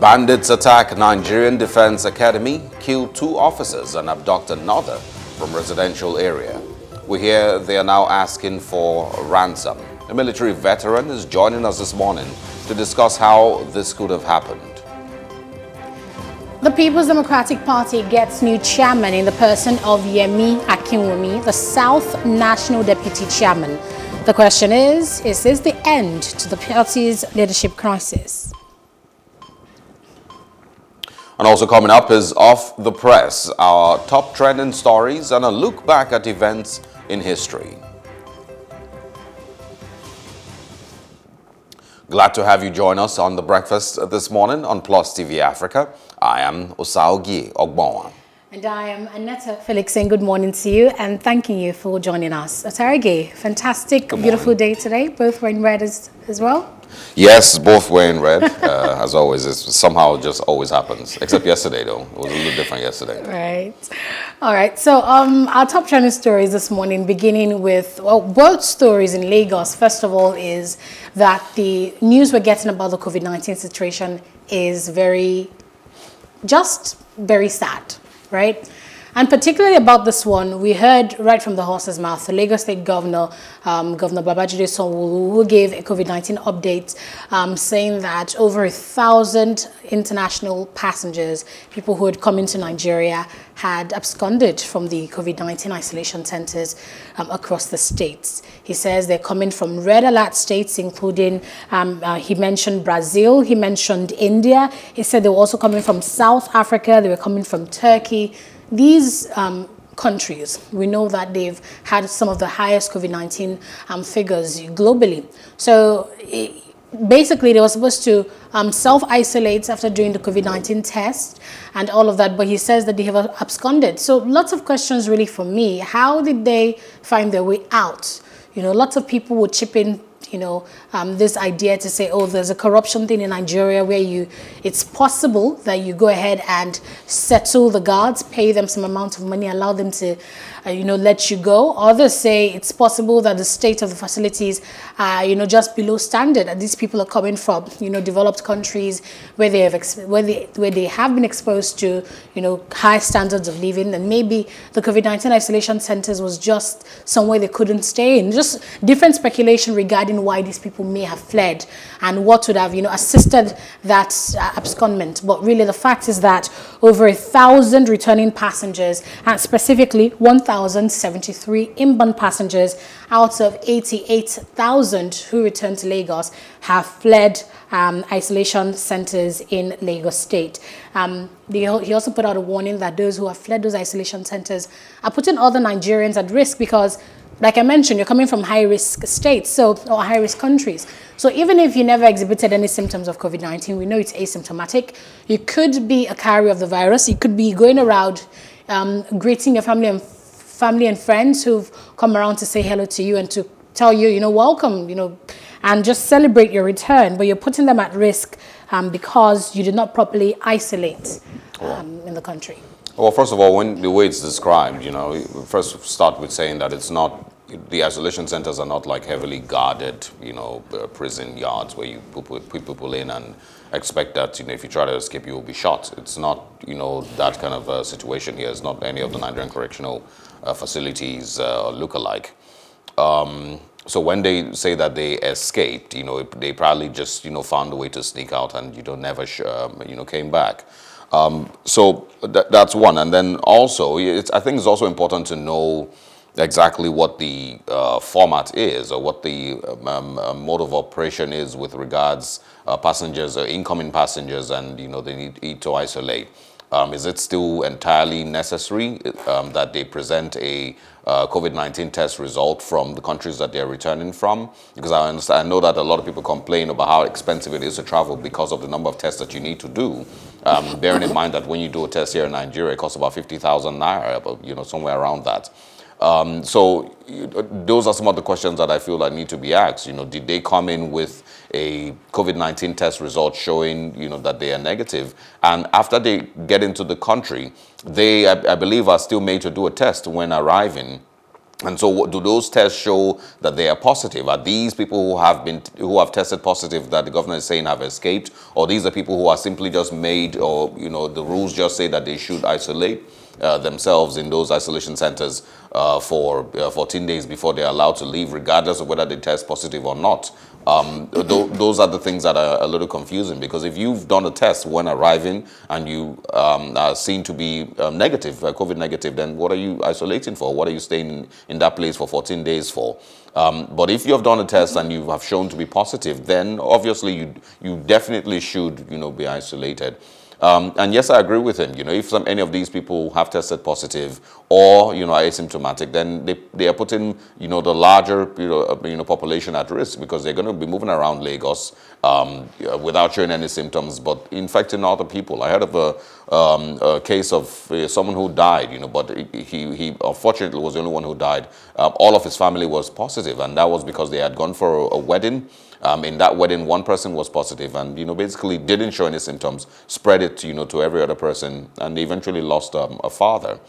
Bandits attack Nigerian Defence Academy, kill 2 officers and abduct another from residential area. We hear they are now asking for ransom. A military veteran is joining us this morning to discuss how this could have happened. The People's Democratic Party gets new chairman in the person of Yemi Akinwumi, the South National Deputy Chairman. The question is this the end to the party's leadership crisis? And also coming up is Off the Press, our top trending stories and a look back at events in history. Glad to have you join us on The Breakfast this morning on Plus TV Africa. I am Osarogie Ogbonmwan. And I am Annette Felix, and good morning to you and thanking you for joining us. Osarogie, fantastic, beautiful day today, both wearing red as well. Yes, both wearing red, as always. It somehow just always happens, except yesterday though. It was a little different yesterday. Right. All right, so our top trending stories this morning, beginning with, well, both stories in Lagos. First of all is that the news we're getting about the COVID-19 situation is very sad, right? And particularly about this one, we heard right from the horse's mouth, the Lagos State Governor, Governor Babajide Sawulu, who gave a COVID-19 update, saying that over 1,000 international passengers, people who had come into Nigeria, had absconded from the COVID-19 isolation centers across the states. He says they're coming from red alert states, including, he mentioned Brazil, he mentioned India. He said they were also coming from South Africa, they were coming from Turkey. These countries, we know that they've had some of the highest COVID-19 figures globally. So basically, they were supposed to self-isolate after doing the COVID-19 test and all of that, but he says that they have absconded. So lots of questions really for me. How did they find their way out? You know, lots of people would chip in, you know, this idea to say, oh, there's a corruption thing in Nigeria where it's possible that you go ahead and settle the guards, pay them some amount of money, allow them to, you know, let you go. Others say it's possible that the state of the facilities are, you know, just below standard, and these people are coming from, you know, developed countries where they have been exposed to, you know, high standards of living, and maybe the COVID-19 isolation centers was just somewhere they couldn't stay in. Just different speculation regarding why these people may have fled and what would have, you know, assisted that abscondment. But really the fact is that over 1,000 returning passengers, and specifically 1,073 inbound passengers out of 88,000 who returned to Lagos, have fled isolation centers in Lagos State. He also put out a warning that those who have fled those isolation centers are putting other Nigerians at risk because, like I mentioned, you're coming from high-risk states, or high-risk countries. So even if you never exhibited any symptoms of COVID-19, we know it's asymptomatic. You could be a carrier of the virus. You could be going around greeting your family and friends who've come around to say hello to you and to tell you, you know, welcome, you know, and just celebrate your return. But you're putting them at risk because you did not properly isolate in the country. Well, first of all, the way it's described, you know, first start with saying that it's not, the isolation centers are not like heavily guarded, you know, prison yards where you put people in and expect that, you know, if you try to escape, you will be shot. It's not, you know, that kind of situation here. It's not any of the Nigerian correctional facilities look-alike. So when they say that they escaped, you know, they probably just, you know, found a way to sneak out and, you know, never, you know, came back. So that's one. And then also, I think it's also important to know exactly what the format is or what the mode of operation is with regards passengers or incoming passengers and, you know, they need to isolate. Is it still entirely necessary that they present a COVID-19 test result from the countries that they're returning from? Because I know that a lot of people complain about how expensive it is to travel because of the number of tests that you need to do. Bearing in mind that when you do a test here in Nigeria, it costs about 50,000 naira, you know, somewhere around that. So those are some of the questions that I feel that need to be asked. You know, did they come in with a COVID-19 test result showing, you know, that they are negative? And after they get into the country, they, I believe, are still made to do a test when arriving And so do those tests show that they are positive? Are these people who have tested positive that the governor is saying have escaped? Or these are people who are simply just made, or, you know, the rules just say that they should isolate themselves in those isolation centers for 14 days before they're allowed to leave, regardless of whether they test positive or not? Those are the things that are a little confusing, because if you've done a test when arriving and you are seen to be negative, COVID negative, then what are you isolating for? What are you staying in that place for 14 days for? But if you have done a test and you have shown to be positive, then obviously you definitely should, you know, be isolated. And yes, I agree with him. You know, if any of these people have tested positive or, you know, are asymptomatic, then they are putting, you know, the larger, you know, population at risk, because they're going to be moving around Lagos without showing any symptoms, but infecting other people. I heard of a case of someone who died, you know, but he unfortunately was the only one who died. All of his family was positive, and that was because they had gone for a wedding. In that wedding, one person was positive and, you know, basically didn't show any symptoms, spread it, you know, to every other person, and eventually lost a father.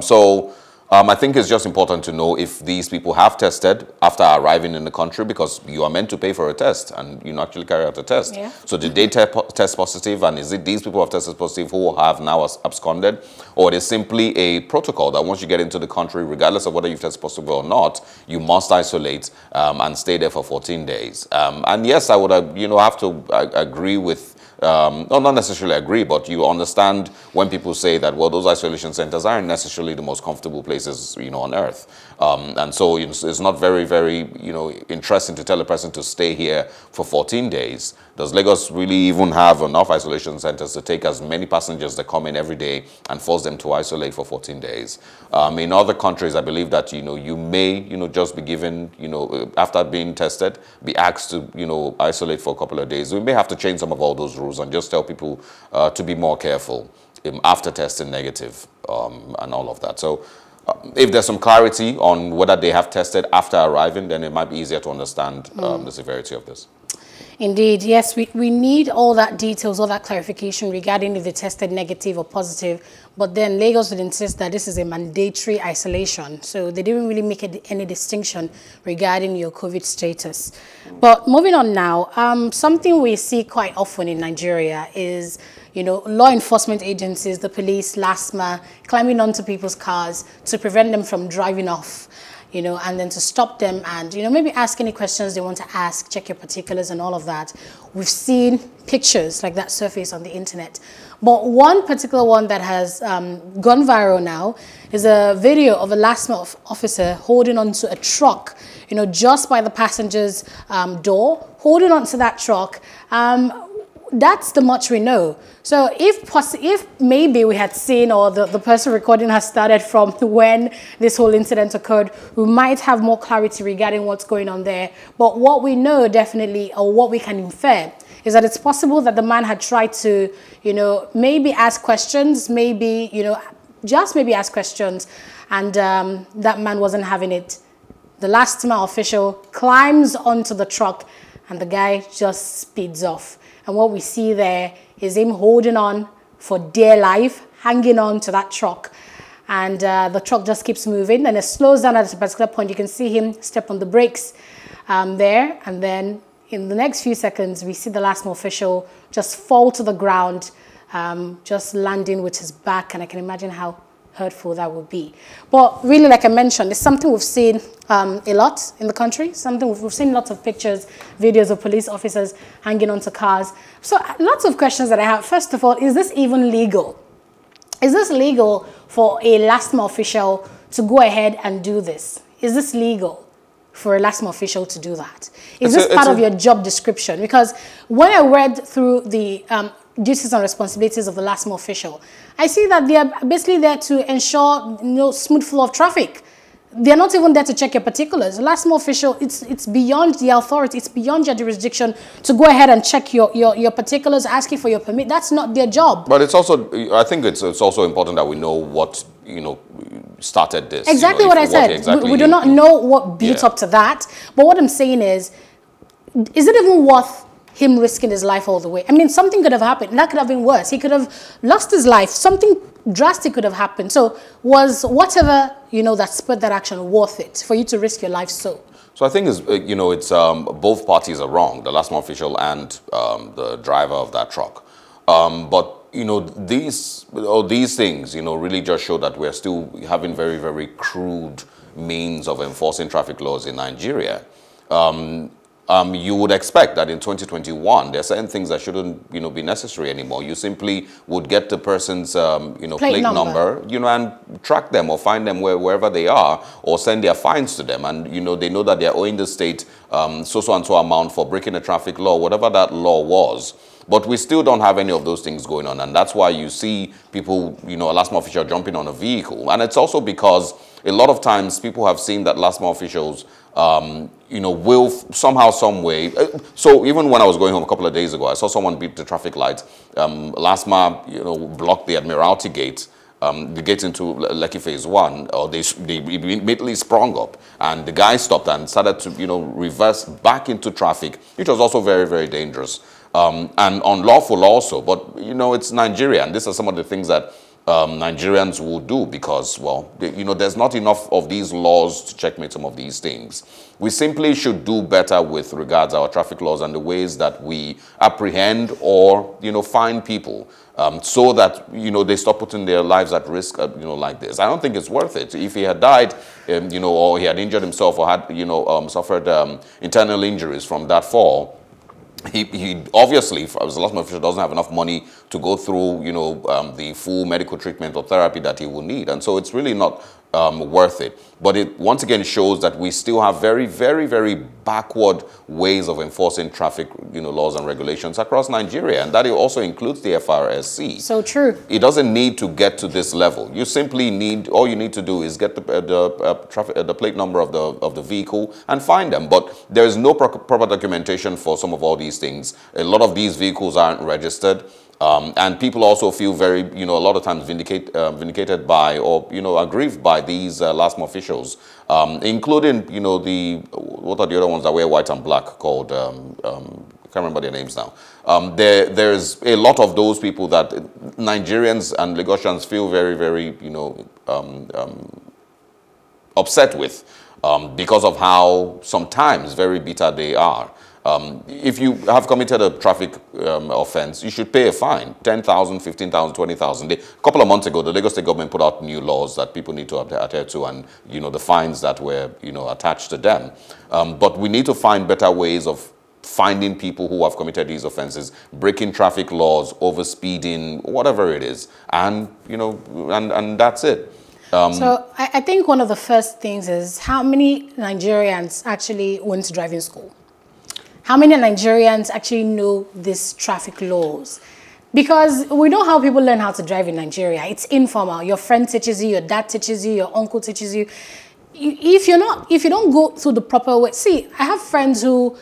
So I think it's just important to know if these people have tested after arriving in the country, because you are meant to pay for a test and you actually carry out a test. Yeah. So did they test positive, and is it these people who have tested positive who have now absconded? Or it is simply a protocol that once you get into the country, regardless of whether you've tested positive or not, you must isolate and stay there for 14 days. And yes, I would you know, have to agree with not necessarily agree, but you understand when people say that, well, those isolation centers aren't necessarily the most comfortable places, you know, on earth. And so it's not very, very, you know, interesting to tell a person to stay here for 14 days. Does Lagos really even have enough isolation centers to take as many passengers that come in every day and force them to isolate for 14 days? In other countries, I believe that, you know, you may, you know, just be given, you know, after being tested, be asked to, you know, isolate for a couple of days. We may have to change some of all those rules and just tell people to be more careful after testing negative and all of that. So if there's some clarity on whether they have tested after arriving, then it might be easier to understand the severity of this. Indeed, yes, we need all that details, all that clarification regarding if they tested negative or positive. But then Lagos would insist that this is a mandatory isolation. So they didn't really make any distinction regarding your COVID status. But moving on now, something we see quite often in Nigeria is, you know, law enforcement agencies, the police, LASTMA, climbing onto people's cars to prevent them from driving off, you know, and then to stop them and, you know, maybe ask any questions they want to ask, check your particulars and all of that. We've seen pictures like that surface on the internet. But one particular one that has gone viral now is a video of a LASTMA officer holding onto a truck, you know, just by the passenger's door, holding onto that truck. That's the much we know. So if maybe we had seen, or the person recording has started from when this whole incident occurred, we might have more clarity regarding what's going on there. But what we know definitely, or what we can infer, is that it's possible that the man had tried to, you know, maybe ask questions, maybe, you know, just maybe ask questions, and that man wasn't having it. The LASTMA official climbs onto the truck and the guy just speeds off. And what we see there is him holding on for dear life, hanging on to that truck. And the truck just keeps moving, and it slows down at a particular point. You can see him step on the brakes there. And then in the next few seconds, we see the LASTMA official just fall to the ground, just landing with his back. And I can imagine how hurtful that would be. But really, like I mentioned, it's something we've seen a lot in the country, something we've seen lots of pictures, videos of police officers hanging onto cars. So lots of questions that I have. First of all, is this even legal? Is this legal for a LASTMA official to go ahead and do this? Is this legal for a LASTMA official to do that? Is this part of your job description? Because when I read through the duties and responsibilities of the LASTMA official, I see that they are basically there to ensure, you know, smooth flow of traffic. They're not even there to check your particulars. The LASTMA official, it's beyond the authority, it's beyond your jurisdiction to go ahead and check your particulars, asking for your permit. That's not their job. But it's also, I think it's also important that we know what, you know, started this. Exactly, you know, what I said. Exactly we do not know what built up to that. But what I'm saying is it even worth him risking his life all the way. I mean, something could have happened. That could have been worse. He could have lost his life. Something drastic could have happened. So was whatever, you know, that spurred that action worth it for you to risk your life so? So I think, it's, you know, it's both parties are wrong, the LASTMA official and the driver of that truck. But, you know, these things, you know, really just show that we're still having very, very crude means of enforcing traffic laws in Nigeria. You would expect that in 2021, there are certain things that shouldn't, you know, be necessary anymore. You simply would get the person's, you know, plate number, you know, and track them or find them wherever they are, or send their fines to them. And, you know, they know that they're owing the state so and so amount for breaking a traffic law, whatever that law was. But we still don't have any of those things going on. And that's why you see people, you know, a LASTMA official jumping on a vehicle. And it's also because a lot of times people have seen that LASTMA officials, you know, will somehow, some way. So even when I was going home a couple of days ago, I saw someone beat the traffic lights. LASTMA, you know, blocked the Admiralty Gate. The gate into Lekki Phase 1, or they immediately sprung up, and the guy stopped and started to, you know, reverse back into traffic, which was also very, very dangerous. And unlawful also, but, you know, it's Nigeria, and these are some of the things that Nigerians will do because, well, they, you know, there's not enough of these laws to checkmate some of these things. We simply should do better with regards to our traffic laws and the ways that we apprehend or, you know, fine people. So that, you know, they stop putting their lives at risk, you know, like this. I don't think it's worth it. If he had died, you know, or he had injured himself or had, you know, suffered internal injuries from that fall, he obviously, as a LASTMA official, doesn't have enough money to go through, you know, the full medical treatment or therapy that he will need. And so it's really not worth it. But it once again shows that we still have very, very, very backward ways of enforcing traffic, you know, laws and regulations across Nigeria, and that also includes the FRSC. So true. It doesn't need to get to this level. You simply need, all you need to do is get the plate number of the vehicle and find them. But there is no proper documentation for some of all these things. A lot of these vehicles aren't registered. And people also feel very, you know, a lot of times vindicated by or, you know, aggrieved by these LASTMA officials, including, you know, what are the other ones that wear white and black called, I can't remember their names now. There's a lot of those people that Nigerians and Lagosians feel very, very, you know, upset with because of how sometimes very bitter they are. If you have committed a traffic offense, you should pay a fine, 10,000, 15,000, 20,000. A couple of months ago, the Lagos State government put out new laws that people need to adhere to and, you know, the fines that were, you know, attached to them. But we need to find better ways of finding people who have committed these offenses, breaking traffic laws, overspeeding, whatever it is. And, you know, and that's it. So I think one of the first things is how many Nigerians actually went to driving school? How many Nigerians actually know these traffic laws? Because we know how people learn how to drive in Nigeria. It's informal. Your friend teaches you, your dad teaches you, your uncle teaches you. If you don't go through the proper way. See, I have friends who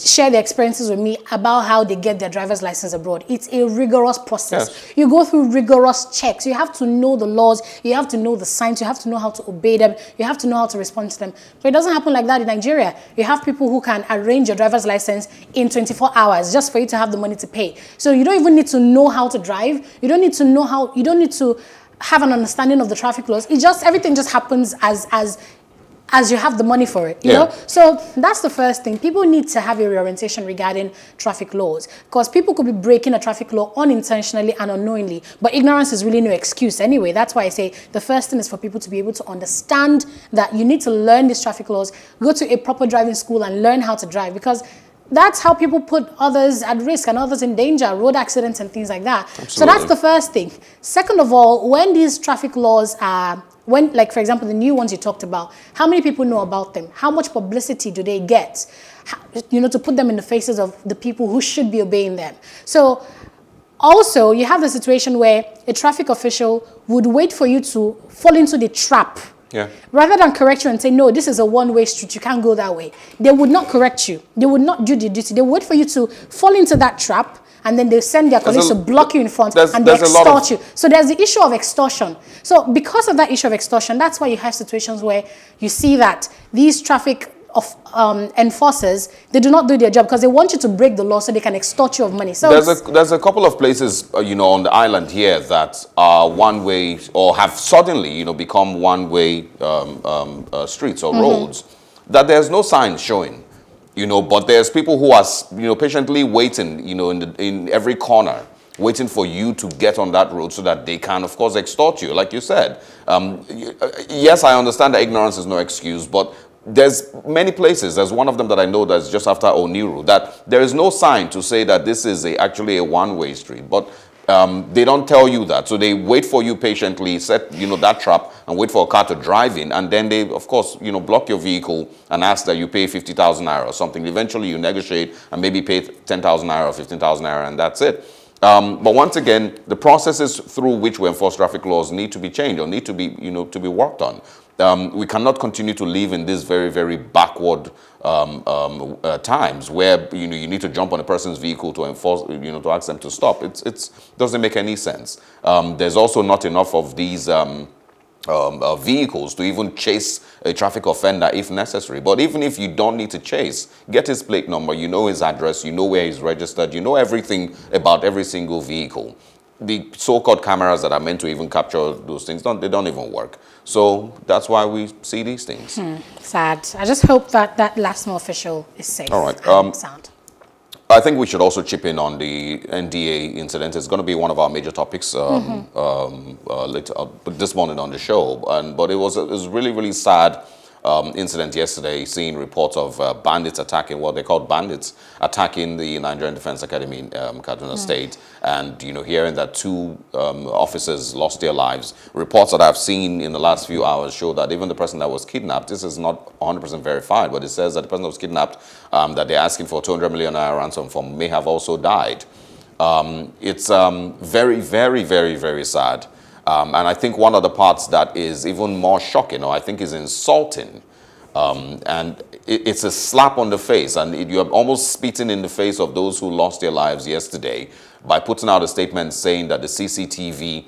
share their experiences with me about how they get their driver's license abroad. It's a rigorous process. Yes. You go through rigorous checks. You have to know the laws. You have to know the signs. You have to know how to obey them. You have to know how to respond to them. So it doesn't happen like that in Nigeria. You have people who can arrange your driver's license in 24 hours just for you to have the money to pay. So you don't even need to know how to drive. You don't need to know how, you don't need to have an understanding of the traffic laws. It just, everything just happens as you have the money for it, you know? So that's the first thing. People need to have a reorientation regarding traffic laws because people could be breaking a traffic law unintentionally and unknowingly, but ignorance is really no excuse anyway. That's why I say the first thing is for people to be able to understand that you need to learn these traffic laws, go to a proper driving school and learn how to drive because that's how people put others at risk and others in danger, road accidents and things like that. Absolutely. So that's the first thing. Second of all, when these traffic laws are, when, like, for example, the new ones you talked about, how many people know about them? How much publicity do they get? How, you know, to put them in the faces of the people who should be obeying them. So also, you have the situation where a traffic official would wait for you to fall into the trap. Yeah. Rather than correct you and say, no, this is a one-way street, you can't go that way. They would not correct you. They would not do the duty. They wait for you to fall into that trap and then they send their colleagues to block you in front and they extort you. So there's the issue of extortion. So because of that issue of extortion, that's why you have situations where you see that these traffic of enforcers, they do not do their job because they want you to break the law so they can extort you of money. So there's a couple of places, you know, on the island here that are one way or have suddenly, you know, become one way streets or roads that there's no sign showing, you know, but there's people who are, you know, patiently waiting, you know, in every corner, waiting for you to get on that road so that they can, of course, extort you, like you said. Yes, I understand that ignorance is no excuse, but there's many places, there's one of them that I know that's just after Oniru, that there is no sign to say that this is actually a one-way street, but they don't tell you that. So they wait for you patiently, set, you know, that trap and wait for a car to drive in, and then they, of course, you know, block your vehicle and ask that you pay 50,000 naira or something. Eventually you negotiate and maybe pay 10,000 naira or 15,000 naira and that's it. But once again, the processes through which we enforce traffic laws need to be changed or need to be, you know, to be worked on. We cannot continue to live in this very, very backward times where, you know, you need to jump on a person's vehicle to enforce, you know, to ask them to stop. It doesn't make any sense. There's also not enough of these vehicles to even chase a traffic offender if necessary. But even if you don't need to chase, get his plate number, you know his address, you know where he's registered, you know everything about every single vehicle. The so-called cameras that are meant to even capture those things, they don't even work. So that's why we see these things. Sad. I just hope that that LASTMA official is safe. All right. Sound. I think we should also chip in on the NDA incident. It's going to be one of our major topics later this morning on the show. But it was really, really sad incident yesterday, seeing reports of bandits attacking, what they called bandits, attacking the Nigerian Defence Academy in Kaduna State, and, you know, hearing that two officers lost their lives. Reports that I've seen in the last few hours show that even the person that was kidnapped, this is not 100% verified, but it says that the person that was kidnapped, that they're asking for 200 million naira ransom from, may have also died. It's very, very, very, very sad. And I think one of the parts that is even more shocking, or I think is insulting, and it's a slap on the face, and you're almost spitting in the face of those who lost their lives yesterday by putting out a statement saying that the CCTV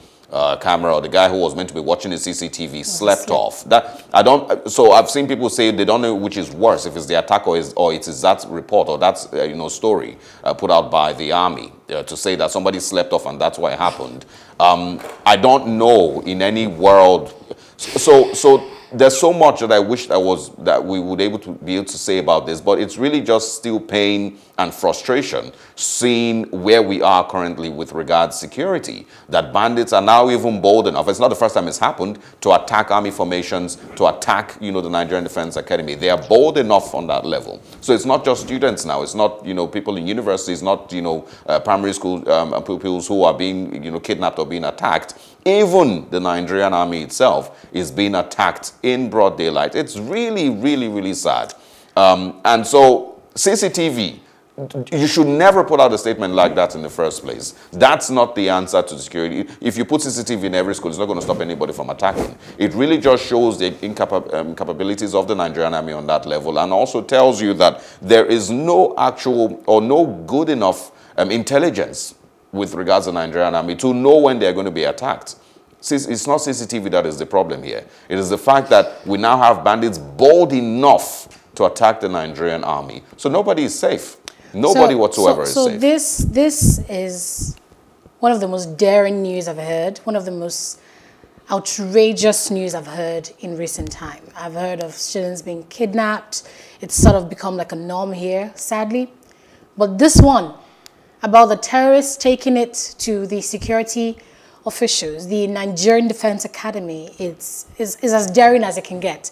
camera, or the guy who was meant to be watching the CCTV, slept off. That I don't. So I've seen people say they don't know which is worse, if it's the attack or it is that report or that you know, story put out by the army to say that somebody slept off and that's what happened. I don't know in any world. So there's so much that I wish that we would be able to say about this, but it's really just still pain and frustration seeing where we are currently with regards to security, that bandits are now even bold enough. It's not the first time it's happened, to attack army formations, to attack, you know, the Nigerian Defence Academy. They are bold enough on that level. So it's not just students now. It's not, you know, people in universities, not, you know, primary school pupils who are being, you know, kidnapped or being attacked. Even the Nigerian army itself is being attacked in broad daylight. It's really, really, really sad. And so CCTV, you should never put out a statement like that in the first place. That's not the answer to security. If you put CCTV in every school, it's not going to stop anybody from attacking. It really just shows the incapabilities of the Nigerian army on that level, and also tells you that there is no actual or no good enough intelligence with regards to the Nigerian army to know when they're going to be attacked. It's not CCTV that is the problem here. It is the fact that we now have bandits bold enough to attack the Nigerian army. So nobody is safe. Nobody whatsoever is safe. So this is one of the most daring news I've heard, one of the most outrageous news I've heard in recent time. I've heard of students being kidnapped. It's sort of become like a norm here, sadly. But this one, about the terrorists taking it to the security officials, the Nigerian Defence Academy, is as daring as it can get.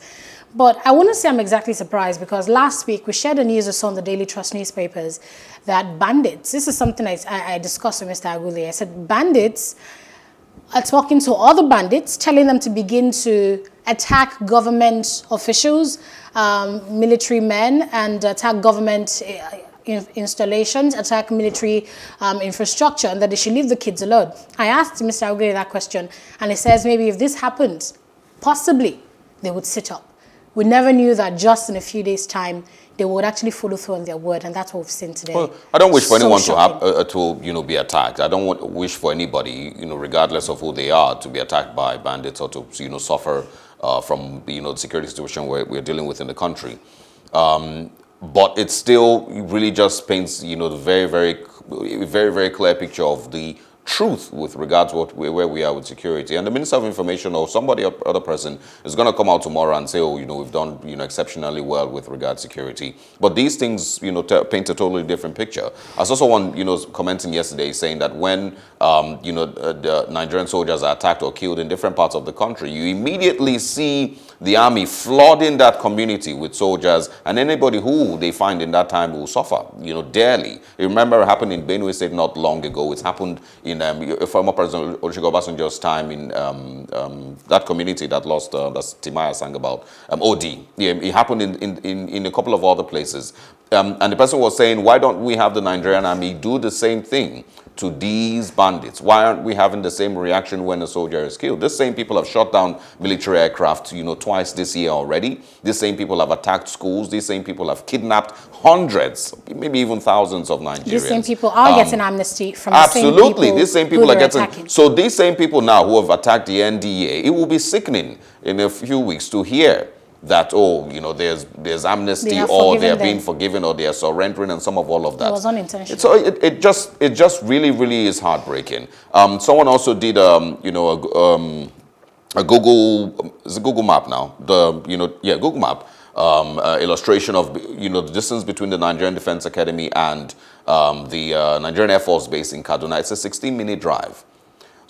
But I wouldn't say I'm exactly surprised, because last week we shared the news or so on the Daily Trust newspapers that bandits, this is something I discussed with Mr. Aguli. I said bandits are talking to other bandits, telling them to begin to attack government officials, military men, and attack government installations, attack military infrastructure, and that they should leave the kids alone. I asked Mr. Aguli that question, and he says maybe if this happened, possibly they would sit up. We never knew that just in a few days' time they would actually follow through on their word, and that's what we've seen today. Well, I don't wish for anyone to you know, be attacked. I don't wish for anybody, you know, regardless of who they are, to be attacked by bandits or to, you know, suffer from, you know, the security situation we're dealing with in the country. But it still really just paints, you know, the very, very clear picture of the truth with regards to where we are with security. And the Minister of Information or somebody or other person is going to come out tomorrow and say, oh, you know, we've done, you know, exceptionally well with regards to security. But these things, you know, paint a totally different picture. I saw someone, you know, commenting yesterday saying that when, you know, the Nigerian soldiers are attacked or killed in different parts of the country, you immediately see the army flooding that community with soldiers, and anybody who they find in that time will suffer, you know, dearly. You remember it happened in Benue State not long ago. It's happened in former President Olusegun Obasanjo's time in that community that lost, that's Timaya sang about, OD. Yeah, it happened in a couple of other places. And the person was saying, why don't we have the Nigerian army do the same thing to these bandits? Why aren't we having the same reaction when a soldier is killed? The same people have shot down military aircraft, you know, twice this year already. These same people have attacked schools. These same people have kidnapped hundreds, maybe even thousands of Nigerians. These same people are getting amnesty from the same people. Absolutely, these same people are getting... attacking. So these same people now who have attacked the NDA, it will be sickening in a few weeks to hear that, oh, you know, there's amnesty, or they're being forgiven, or they're surrendering, and some of all of that. It was unintentional. So it just really, really is heartbreaking. Someone also did, you know, a Google, it's a Google map now, the, you know, yeah, Google map, illustration of, you know, the distance between the Nigerian Defence Academy and the Nigerian Air Force Base in Kaduna. It's a 16-minute drive.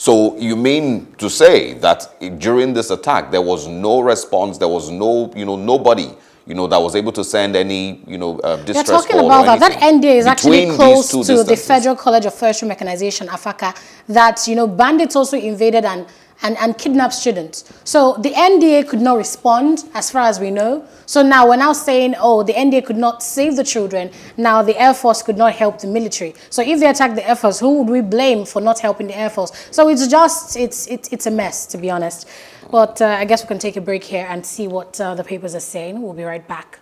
So you mean to say that during this attack, there was no response, there was no, you know, nobody, you know, that was able to send any, you know, distress call? You're talking about that. That NDA is actually close to the Federal College of Forestry Mechanization, Afaka, that, you know, bandits also invaded and kidnapped students. So the NDA could not respond, as far as we know. So now we're now saying, oh, the NDA could not save the children. Now the Air Force could not help the military. So if they attack the Air Force, who would we blame for not helping the Air Force? So it's just, it's a mess, to be honest. But I guess we can take a break here and see what the papers are saying. We'll be right back.